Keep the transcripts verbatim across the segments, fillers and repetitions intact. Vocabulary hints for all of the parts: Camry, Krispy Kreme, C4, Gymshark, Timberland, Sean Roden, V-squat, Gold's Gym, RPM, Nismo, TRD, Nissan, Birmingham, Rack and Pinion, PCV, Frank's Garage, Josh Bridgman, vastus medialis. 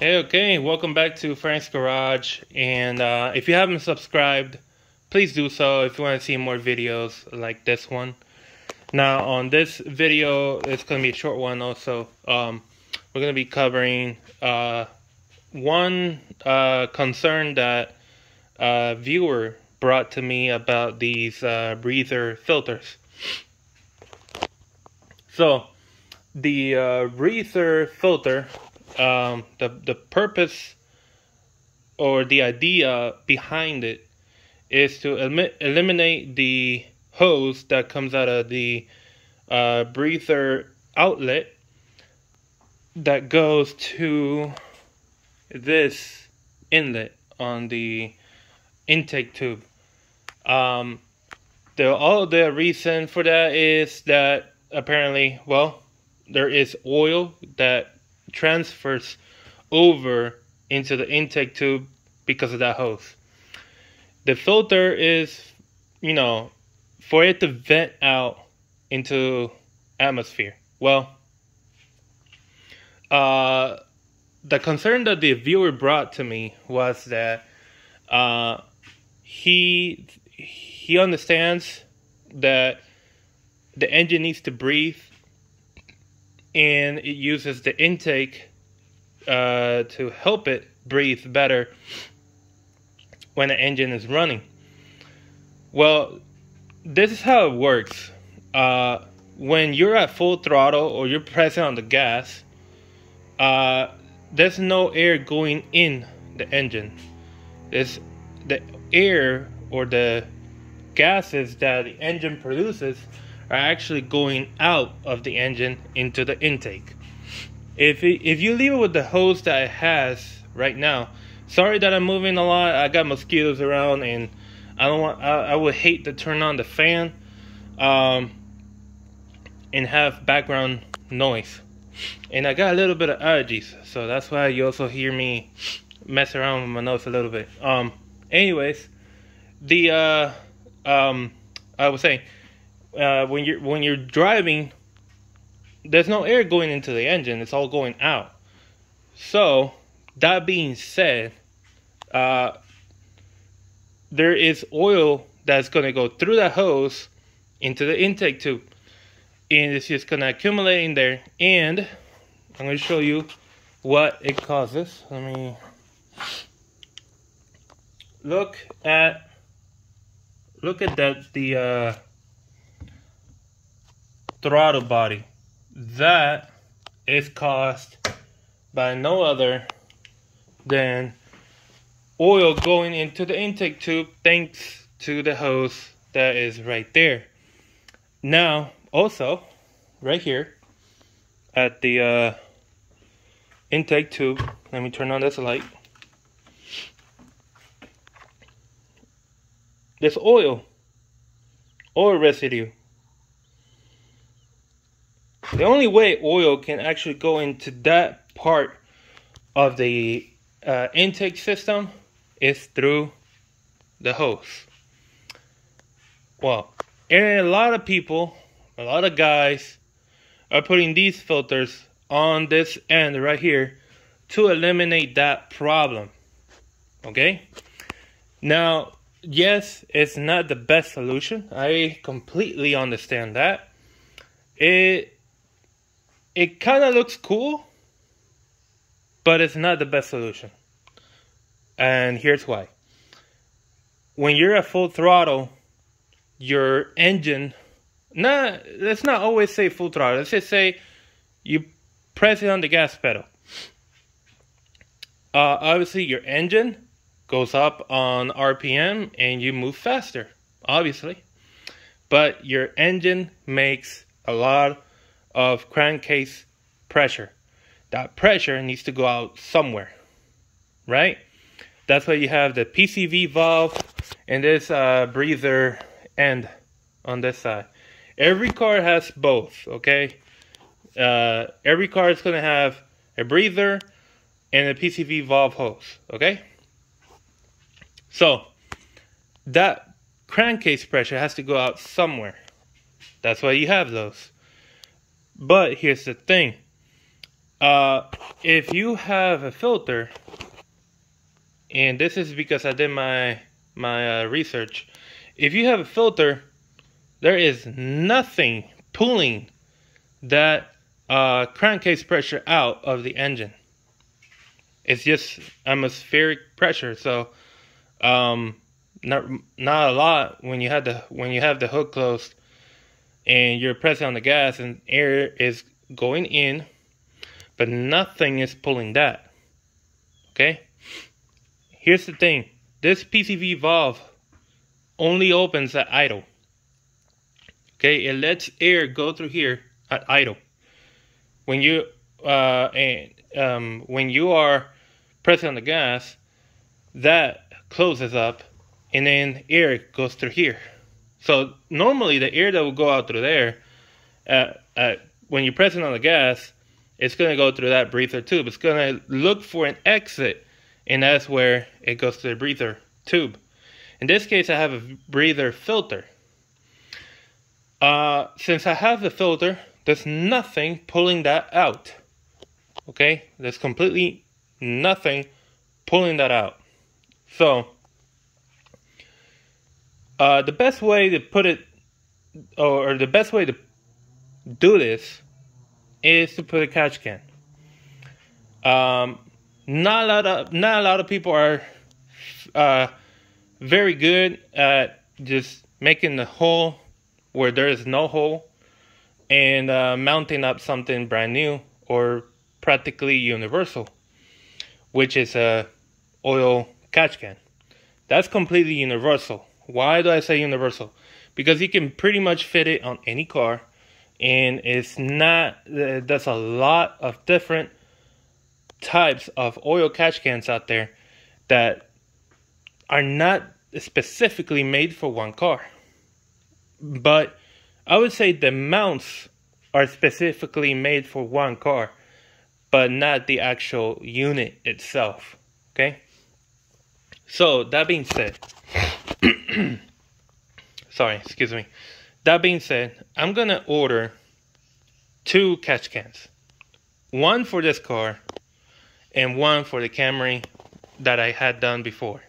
Hey, okay, welcome back to Frank's Garage, and uh, if you haven't subscribed, please do so if you want to see more videos like this one. Now, on this video, it's going to be a short one also. Um, we're going to be covering uh, one uh, concern that a viewer brought to me about these uh, breather filters. So, the uh, breather filter... Um, the, the purpose or the idea behind it is to elim eliminate the hose that comes out of the uh, breather outlet that goes to this inlet on the intake tube. Um, the, all the reason for that is that apparently, well, there is oil that transfers over into the intake tube because of that hose. The filter is, you know, for it to vent out into atmosphere. Well, uh, the concern that the viewer brought to me was that uh, he he understands that the engine needs to breathe, and it uses the intake uh, to help it breathe better when the engine is running. Well, this is how it works. Uh, when you're at full throttle or you're pressing on the gas, uh, there's no air going in the engine. It's the air or the gases that the engine produces are actually going out of the engine into the intake. If it, if you leave it with the hose that it has right now, sorry that I'm moving a lot. I got mosquitoes around, and I don't want. I, I would hate to turn on the fan, um, and have background noise. And I got a little bit of allergies, so that's why you also hear me mess around with my nose a little bit. Um. Anyways, the uh, um, I was saying. Uh, when you're when you're driving, there's no air going into the engine. It's all going out. So that being said, uh, there is oil that's going to go through that hose into the intake tube, and it's just going to accumulate in there. And I'm going to show you what it causes. Let me look at look at that the. Uh, throttle body. That is caused by no other than oil going into the intake tube thanks to the hose that is right there. Now, also, right here at the uh, intake tube, let me turn on this light. There's oil, oil residue. The only way oil can actually go into that part of the uh, intake system is through the hose. Well, and a lot of people, a lot of guys are putting these filters on this end right here to eliminate that problem. Okay? Now, yes, it's not the best solution. I completely understand that. It... It kind of looks cool, but it's not the best solution. And here's why. When you're at full throttle, your engine, not, let's not always say full throttle. Let's just say you press it on the gas pedal. Uh, obviously, your engine goes up on R P M and you move faster, obviously. But your engine makes a lot of of crankcase pressure. That pressure needs to go out somewhere, right? That's why you have the P C V valve and this uh, breather end on this side. Every car has both, okay? Uh, every car is going to have a breather and a P C V valve hose, okay? So that crankcase pressure has to go out somewhere. That's why you have those. But here's the thing, uh, if you have a filter, and this is because I did my my uh, research, if you have a filter, there is nothing pulling that uh, crankcase pressure out of the engine. It's just atmospheric pressure, so um, not not a lot when you have the when you have the hood closed and you're pressing on the gas and air is going in, but nothing is pulling that. Okay. Here's the thing: this P C V valve only opens at idle. Okay, it lets air go through here at idle. When you uh, and um, when you are pressing on the gas, that closes up, and then air goes through here. So normally the air that will go out through there, uh, uh, when you're pressing on the gas, it's going to go through that breather tube. It's going to look for an exit, and that's where it goes to the breather tube. In this case, I have a breather filter. Uh, since I have the filter, there's nothing pulling that out. Okay, there's completely nothing pulling that out. So, Uh, the best way to put it, or the best way to do this, is to put a catch can. Um, not a lot of not a lot of people are uh, very good at just making the hole where there is no hole and uh, mounting up something brand new or practically universal, which is a oil catch can. That's completely universal. Why do I say universal? Because you can pretty much fit it on any car, and it's not, there's a lot of different types of oil catch cans out there that are not specifically made for one car. But I would say the mounts are specifically made for one car, but not the actual unit itself. Okay? So, that being said, sorry, excuse me. That being said, I'm gonna order two catch cans. One for this car and one for the Camry that I had done before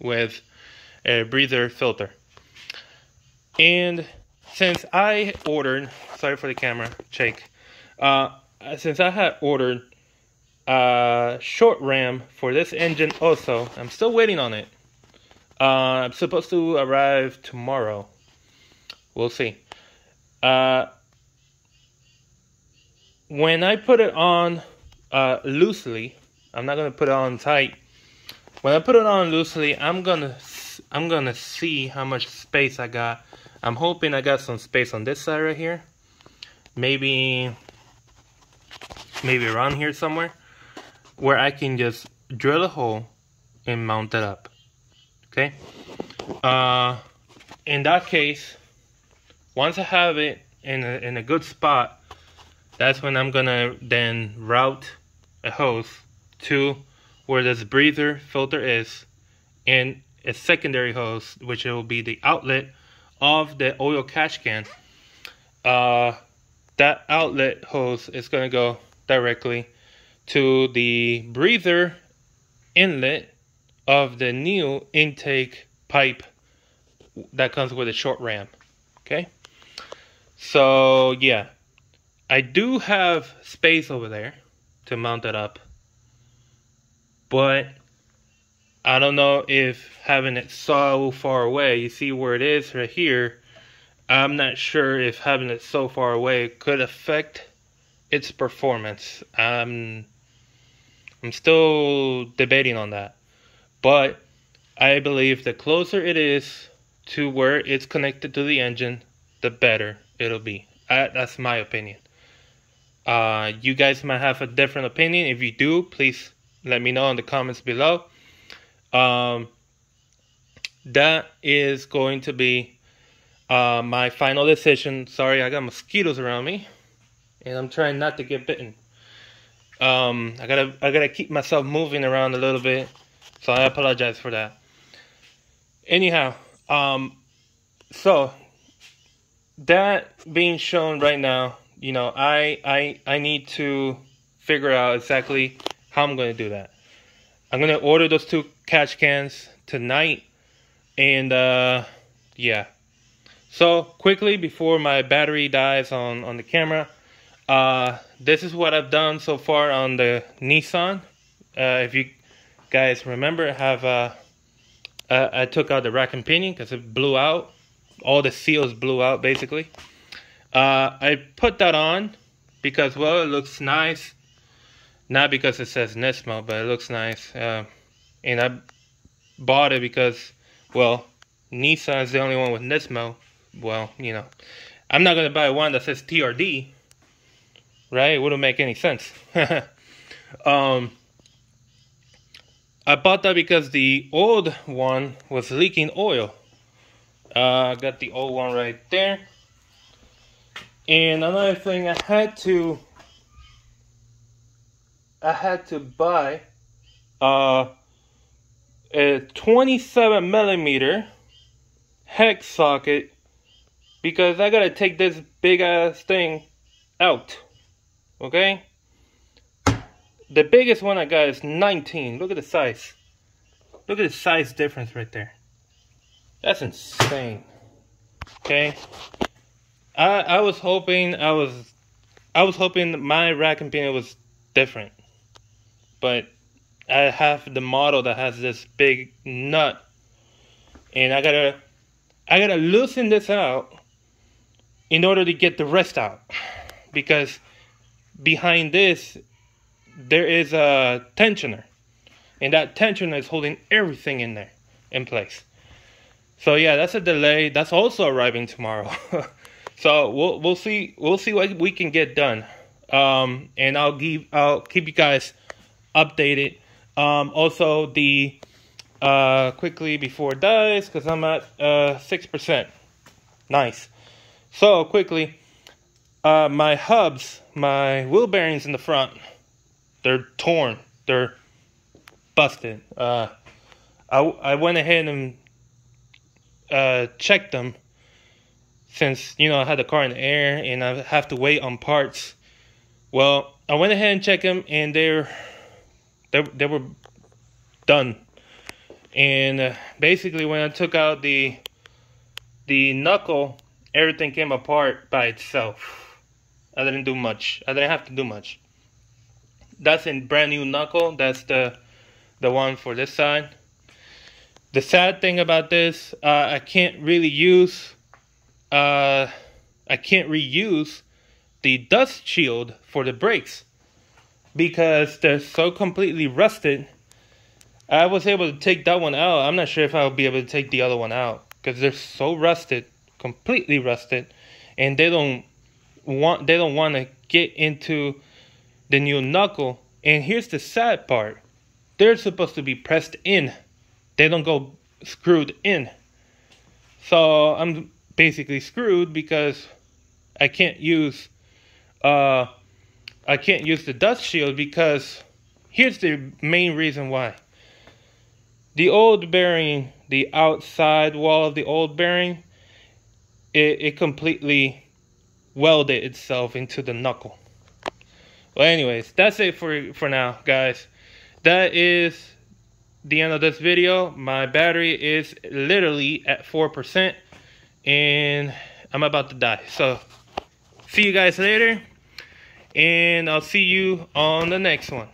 with a breather filter. And since I ordered, sorry for the camera shake, uh, since I had ordered a short ram for this engine also, I'm still waiting on it. Uh, I'm supposed to arrive tomorrow. We'll see. Uh, when I put it on uh, loosely, I'm not gonna put it on tight. When I put it on loosely, I'm gonna I'm gonna see how much space I got. I'm hoping I got some space on this side right here. Maybe maybe around here somewhere, where I can just drill a hole and mount it up. Okay, uh, in that case, once I have it in a, in a good spot, that's when I'm gonna then route a hose to where this breather filter is, and a secondary hose, which will be the outlet of the oil catch can. Uh, that outlet hose is gonna go directly to the breather inlet of the new intake pipe that comes with a short ram. Okay, so yeah, I do have space over there to mount it up, but I don't know if having it so far away, you see where it is right here, I'm not sure if having it so far away could affect its performance. Um, I'm still debating on that. But I believe the closer it is to where it's connected to the engine, the better it'll be. I, that's my opinion. Uh, you guys might have a different opinion. If you do, please let me know in the comments below. Um, that is going to be uh, my final decision. Sorry, I got mosquitoes around me, and I'm trying not to get bitten. Um, I gotta, I gotta keep myself moving around a little bit. So I apologize for that. Anyhow, um, so that being shown right now, you know, I I I need to figure out exactly how I'm going to do that. I'm going to order those two catch cans tonight. And uh, yeah. So quickly, before my battery dies on, on the camera, uh, this is what I've done so far on the Nissan. Uh, if you guys remember, I have uh, uh, I took out the Rack and Pinion because it blew out. All the seals blew out, basically. Uh, I put that on because, well, it looks nice. Not because it says Nismo, but it looks nice. Uh, and I bought it because, well, Nissan is the only one with Nismo. Well, you know, I'm not going to buy one that says T R D, right? It wouldn't make any sense. um, I bought that because the old one was leaking oil. I uh, got the old one right there. And another thing I had to, I had to buy uh, a twenty-seven millimeter hex socket because I gotta take this big ass thing out. Okay? The biggest one I got is nineteen. Look at the size. Look at the size difference right there. That's insane. Okay? I I was hoping I was I was hoping my Rack and Pinion was different. But I have the model that has this big nut. And I gotta I gotta loosen this out in order to get the rest out. Because behind this there is a tensioner. And that tensioner is holding everything in there in place. So yeah, that's a delay. That's also arriving tomorrow. So we'll we'll see we'll see what we can get done. Um, and I'll give I'll keep you guys updated. Um, also the uh, quickly before it dies because I'm at uh, six percent. Nice. So quickly, uh, my hubs, my wheel bearings in the front, they're torn. They're busted. Uh, I I went ahead and uh check them since, you know, I had the car in the air and I have to wait on parts. Well, I went ahead and checked them and they're they, they were done. And uh, basically when I took out the the knuckle, everything came apart by itself. I didn't do much. I didn't have to do much. That's a brand new knuckle. That's the the one for this side. The sad thing about this, uh, I can't really use, uh, I can't reuse the dust shield for the brakes because they're so completely rusted. I was able to take that one out. I'm not sure if I'll be able to take the other one out because they're so rusted, completely rusted, and they don't want, they don't want to get into the new knuckle. And here's the sad part. They're supposed to be pressed in. They don't go screwed in. So I'm basically screwed because I can't use uh, I can't use the dust shield because here's the main reason why. The old bearing, the outside wall of the old bearing, it, it completely welded itself into the knuckle. Well, anyways, that's it for, for now, guys. That is the end of this video. My battery is literally at four percent and I'm about to die. So see you guys later and I'll see you on the next one.